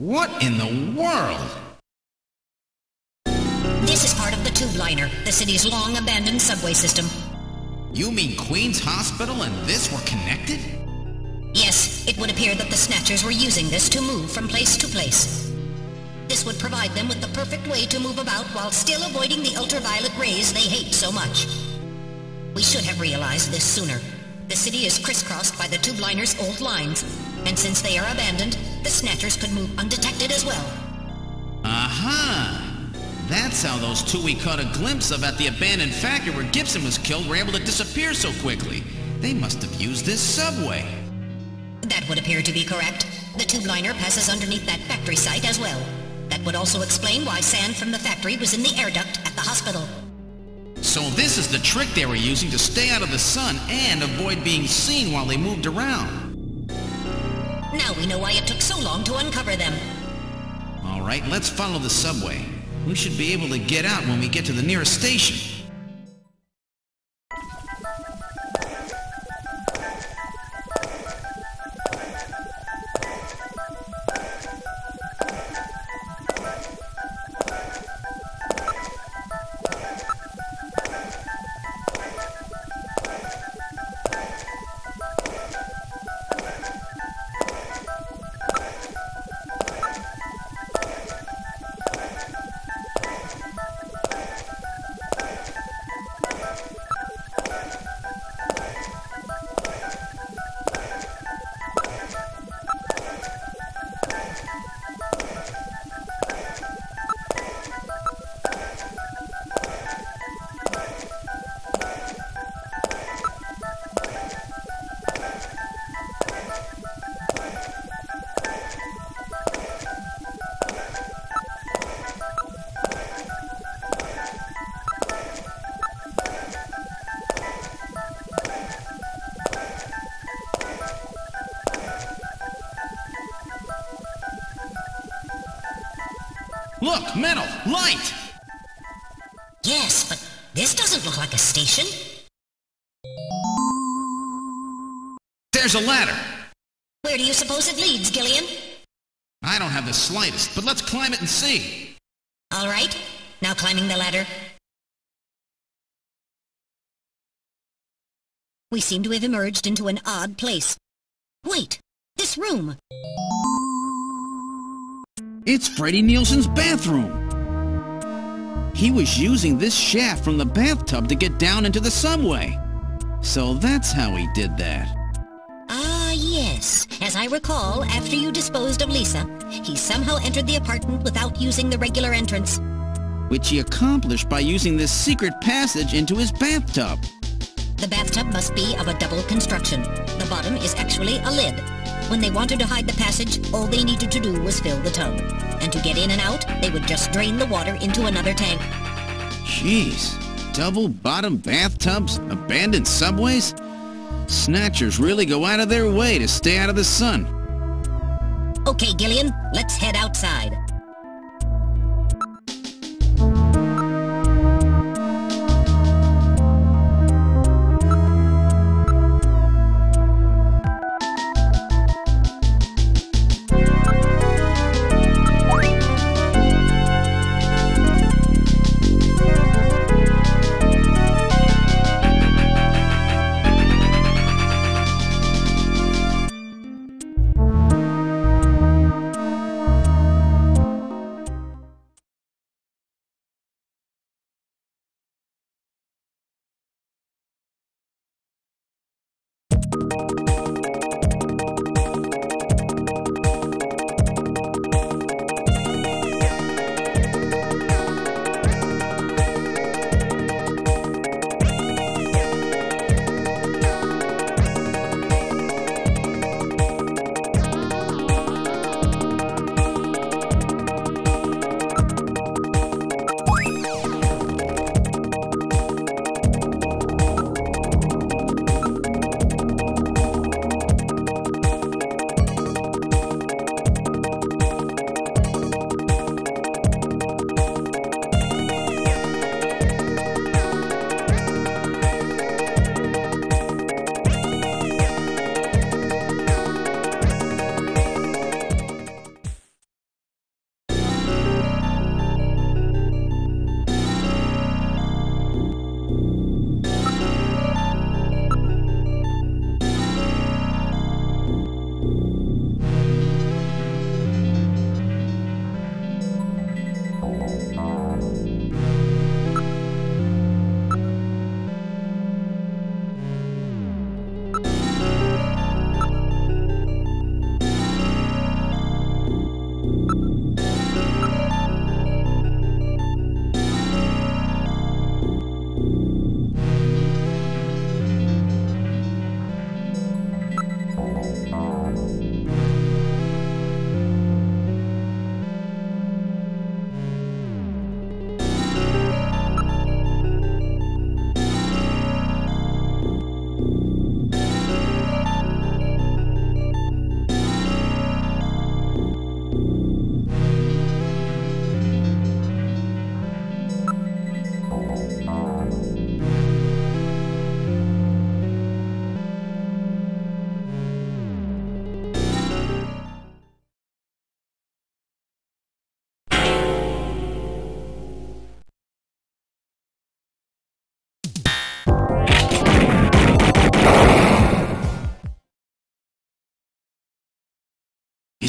What in the world? This is part of the Tube Liner, the city's long-abandoned subway system. You mean Queen's Hospital and this were connected? Yes, it would appear that the Snatchers were using this to move from place to place. This would provide them with the perfect way to move about while still avoiding the ultraviolet rays they hate so much. We should have realized this sooner. The city is crisscrossed by the Tube Liner's old lines, and since they are abandoned, the Snatchers could move undetected as well. Aha! That's how those two we caught a glimpse of at the abandoned factory where Gibson was killed were able to disappear so quickly. They must have used this subway. That would appear to be correct. The Tube Liner passes underneath that factory site as well. That would also explain why sand from the factory was in the air duct at the hospital. So this is the trick they were using to stay out of the sun and avoid being seen while they moved around. Now we know why it took so long to uncover them. All right, let's follow the subway. We should be able to get out when we get to the nearest station. Look, metal, light! Yes, but this doesn't look like a station. There's a ladder. Where do you suppose it leads, Gillian? I don't have the slightest, but let's climb it and see. All right, now climbing the ladder. We seem to have emerged into an odd place. Wait, this room! It's Freddie Nielsen's bathroom! He was using this shaft from the bathtub to get down into the subway. So that's how he did that. Ah, yes. As I recall, after you disposed of Lisa, he somehow entered the apartment without using the regular entrance. Which he accomplished by using this secret passage into his bathtub. The bathtub must be of a double construction. The bottom is actually a lid. When they wanted to hide the passage, all they needed to do was fill the tub. And to get in and out, they would just drain the water into another tank. Jeez. Double-bottom bathtubs? Abandoned subways? Snatchers really go out of their way to stay out of the sun. Okay, Gillian, let's head outside.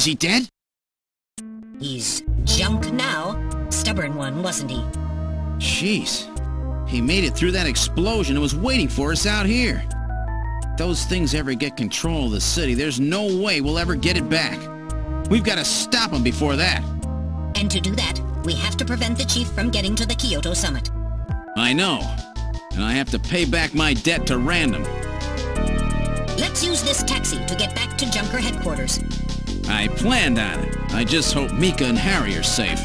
Is he dead? He's junk now. Stubborn one, wasn't he? Jeez. He made it through that explosion and was waiting for us out here. If those things ever get control of the city, there's no way we'll ever get it back. We've got to stop them before that. And to do that, we have to prevent the Chief from getting to the Kyoto Summit. I know. And I have to pay back my debt to Random. Let's use this taxi to get back to Junker Headquarters. I planned on it. I just hope Mika and Harry are safe.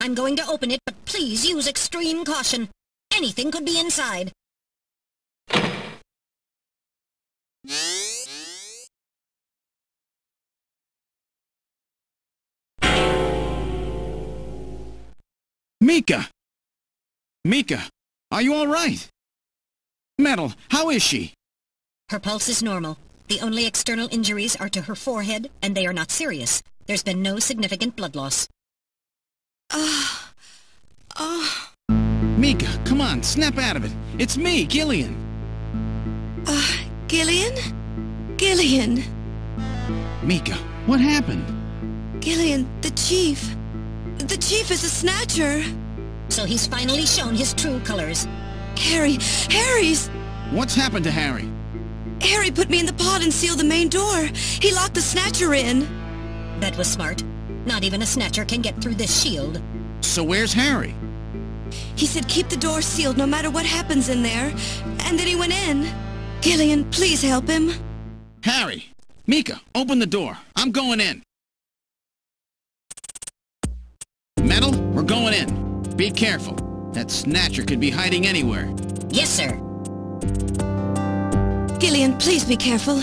I'm going to open it, but please use extreme caution. Anything could be inside. Mika! Mika, are you all right? Metal, how is she? Her pulse is normal. The only external injuries are to her forehead, and they are not serious. There's been no significant blood loss. Mika, come on, snap out of it. It's me, Gillian. Gillian? Gillian. Mika, what happened? Gillian, the Chief. The Chief is a Snatcher. So he's finally shown his true colors. Harry's... What's happened to Harry? Harry put me in the pod and sealed the main door. He locked the Snatcher in. That was smart. Not even a Snatcher can get through this shield. So where's Harry? He said keep the door sealed no matter what happens in there. And then he went in. Gillian, please help him. Harry! Mika, open the door. I'm going in. Metal, we're going in. Be careful. That Snatcher could be hiding anywhere. Yes, sir. Gillian, please be careful.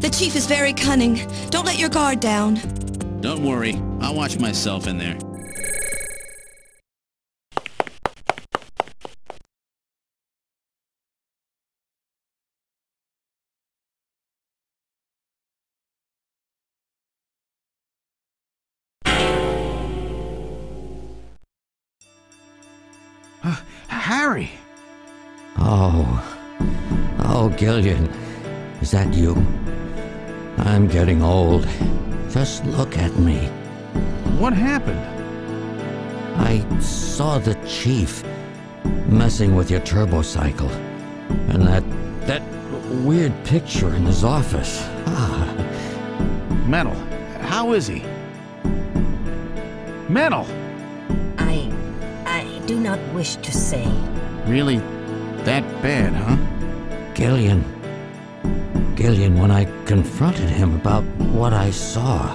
The Chief is very cunning. Don't let your guard down. Don't worry, I'll watch myself in there. Harry! Oh, Gillian, is that you? I'm getting old. Just look at me. What happened? I saw the Chief messing with your turbocycle, and that weird picture in his office. Metal, how is he? Metal! I do not wish to say. Really? That bad, huh? Gillian, when I confronted him about what I saw,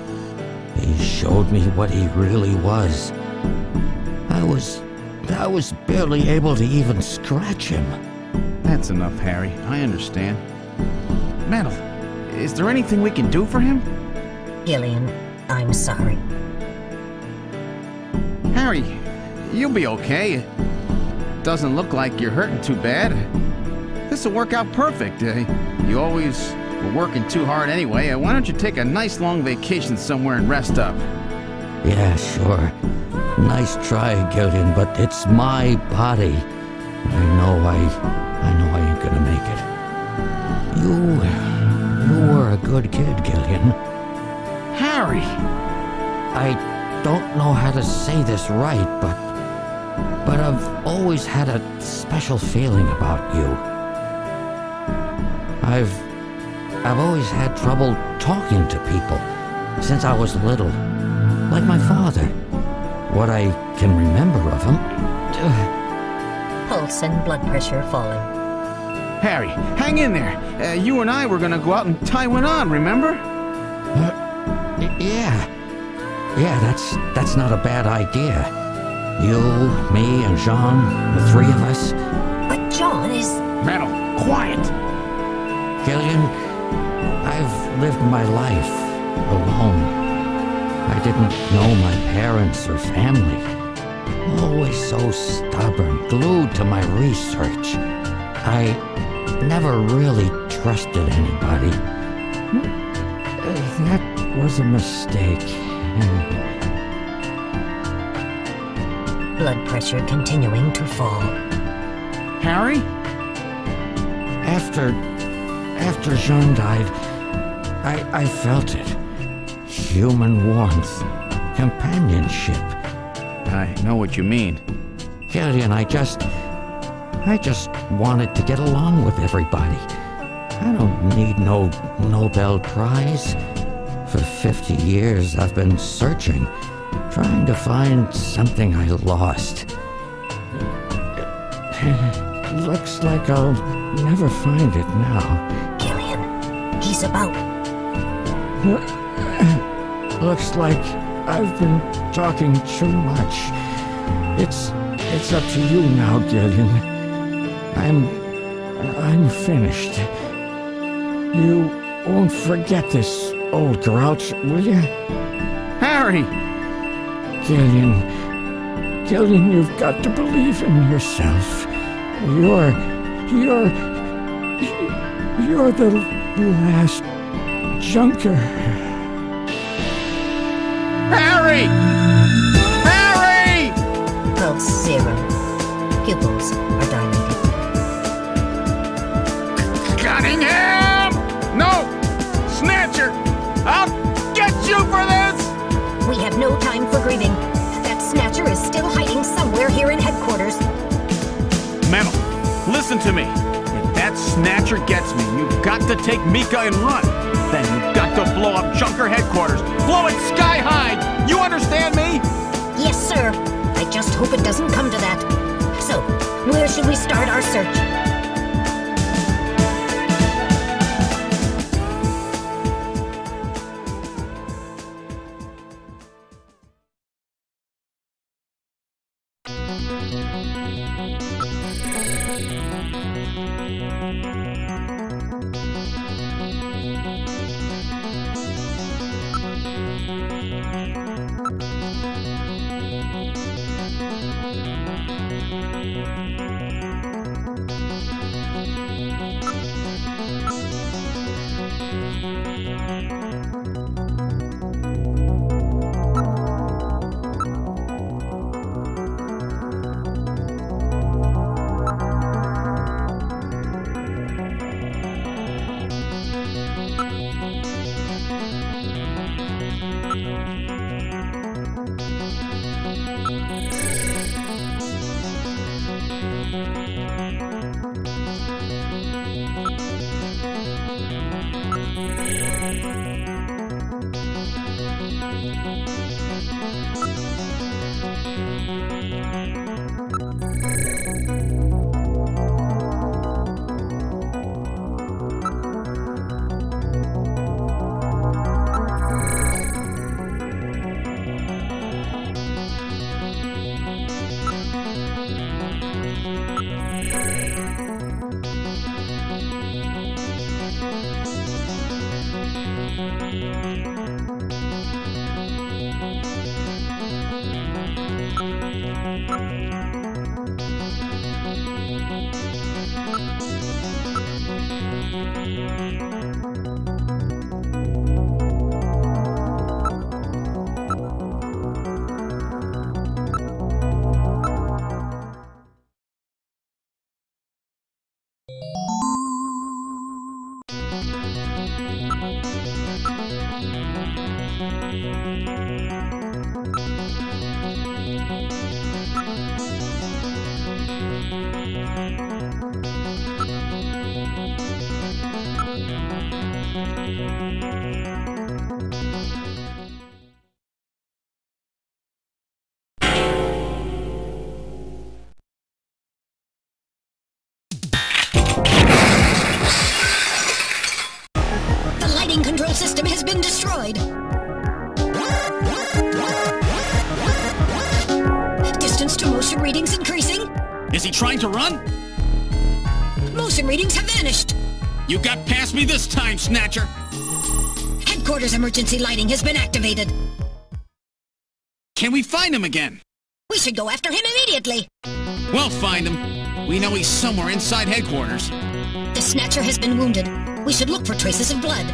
he showed me what he really was. I was barely able to even scratch him. That's enough, Harry. I understand. Metal, is there anything we can do for him? Gillian, I'm sorry. Harry, you'll be okay. Doesn't look like you're hurting too bad. This'll work out perfect. You always were working too hard anyway. Why don't you take a nice long vacation somewhere and rest up? Yeah, sure. Nice try, Gillian, but it's my body. I know I ain't gonna make it. You were a good kid, Gillian. Harry! I don't know how to say this right, but I've always had a special feeling about you. I've always had trouble talking to people since I was little, like my father. What I can remember of him. Pulse and blood pressure falling. Harry, hang in there. You and I were gonna go out in Taiwan, remember? Yeah, that's not a bad idea. You, me, and Jean, the three of us. But Jean is... Metal, quiet! Gillian, I've lived my life alone. I didn't know my parents or family. Always so stubborn, glued to my research. I never really trusted anybody. That was a mistake. Blood pressure continuing to fall. Harry? After Jean died, I felt it. Human warmth. Companionship. I know what you mean. Gillian, I just wanted to get along with everybody. I don't need no Nobel Prize. For 50 years, I've been searching, trying to find something I lost. Looks like I'll never find it now. Gillian, he's about... Looks like I've been talking too much. It's up to you now, Gillian. I'm finished. You won't forget this... old grouch, will you? Harry! Gillian, you've got to believe in yourself. You're the last junker. Harry! Harry! Pulse 0. Pupils are dilated. Cunningham! No! Snatcher! I'll get you for this! We have no time for grieving. That Snatcher is still hiding somewhere here in headquarters. Metal, listen to me. If that Snatcher gets me, you've got to take Mika and run. Then you've got to blow up Junker Headquarters. Blow it sky high! You understand me? Yes, sir. I just hope it doesn't come to that. So, where should we start our search? Snatcher. Headquarters emergency lighting has been activated. Can we find him again? We should go after him immediately. We'll find him. We know he's somewhere inside headquarters. The Snatcher has been wounded. We should look for traces of blood.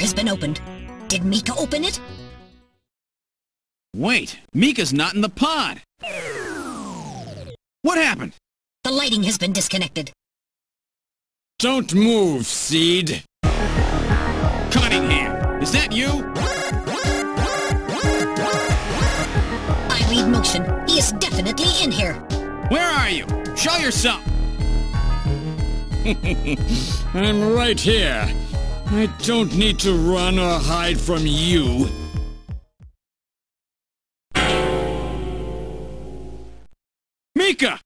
Has been opened. Did Mika open it? Wait, Mika's not in the pod. What happened? The lighting has been disconnected. Don't move, Seed. Cunningham, is that you? I read motion. He is definitely in here. Where are you? Show yourself. I'm right here. I don't need to run or hide from you. Mika!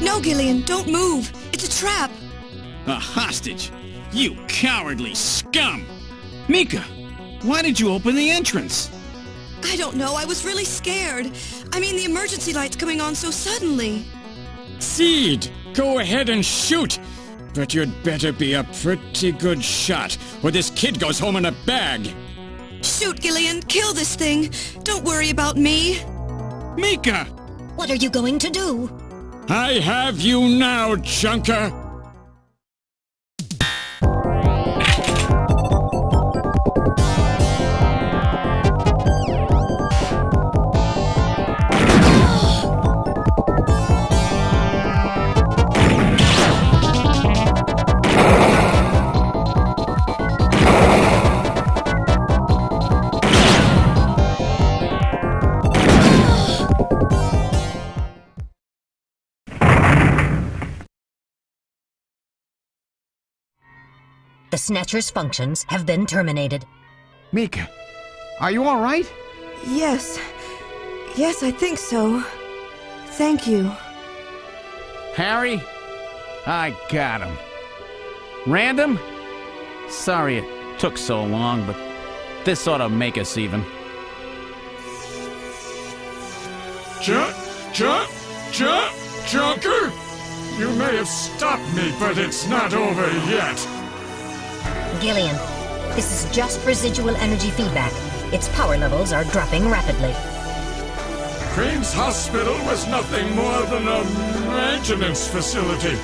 No, Gillian, don't move. It's a trap. A hostage? You cowardly scum! Mika, why did you open the entrance? I don't know. I was really scared. I mean, the emergency light's coming on so suddenly. Seed, go ahead and shoot! But you'd better be a pretty good shot, or this kid goes home in a bag! Shoot, Gillian! Kill this thing! Don't worry about me! Mika! What are you going to do? I have you now, Junker! The Snatcher's functions have been terminated. Mika, are you all right? Yes. Yes, I think so. Thank you. Harry? I got him. Random? Sorry it took so long, but this ought to make us even. Jump! Jump! Jump! Junker? You may have stopped me, but it's not over yet. Gillian, this is just residual energy feedback. Its power levels are dropping rapidly. Crane's hospital was nothing more than a maintenance facility.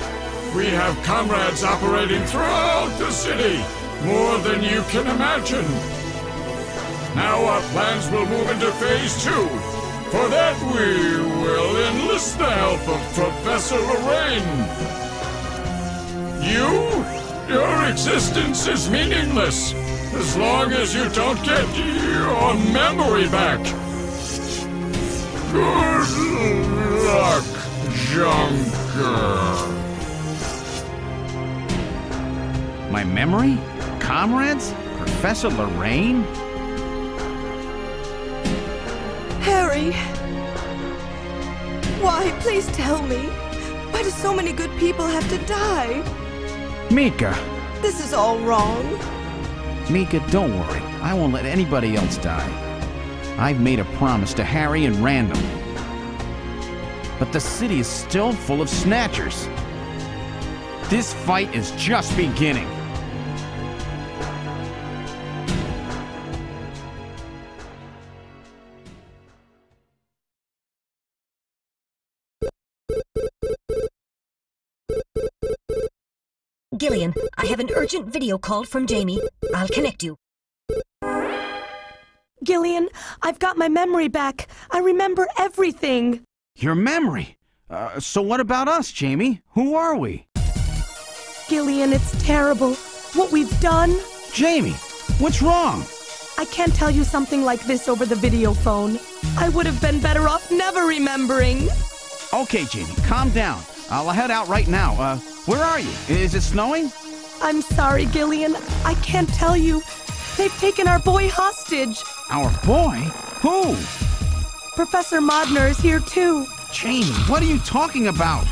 We have comrades operating throughout the city, more than you can imagine. Now our plans will move into Phase 2. For that, we will enlist the help of Professor Lorraine. Your existence is meaningless, as long as you don't get your memory back. Good luck, Junker. My memory? Comrades? Professor Lorraine? Harry! Why, please tell me. Why do so many good people have to die? Mika! This is all wrong. Mika, don't worry. I won't let anybody else die. I've made a promise to Harry and Random. But the city is still full of Snatchers. This fight is just beginning. Gillian, I have an urgent video call from Jamie. I'll connect you. Gillian, I've got my memory back. I remember everything. Your memory? So what about us, Jamie? Who are we? Gillian, it's terrible. What we've done. Jamie, what's wrong? I can't tell you something like this over the video phone. I would have been better off never remembering. Okay, Jamie, calm down. I'll head out right now. Where are you? Is it snowing? I'm sorry, Gillian. I can't tell you. They've taken our boy hostage. Our boy? Who? Professor Modner is here, too. Jamie, what are you talking about?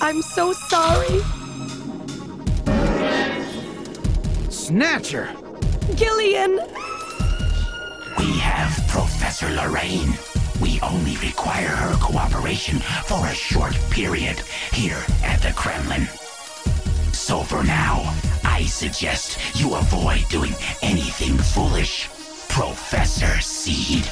I'm so sorry. Snatcher! Gillian! We have Professor Lorraine. We only require her cooperation for a short period here at the Kremlin. So for now, I suggest you avoid doing anything foolish, Professor Seed.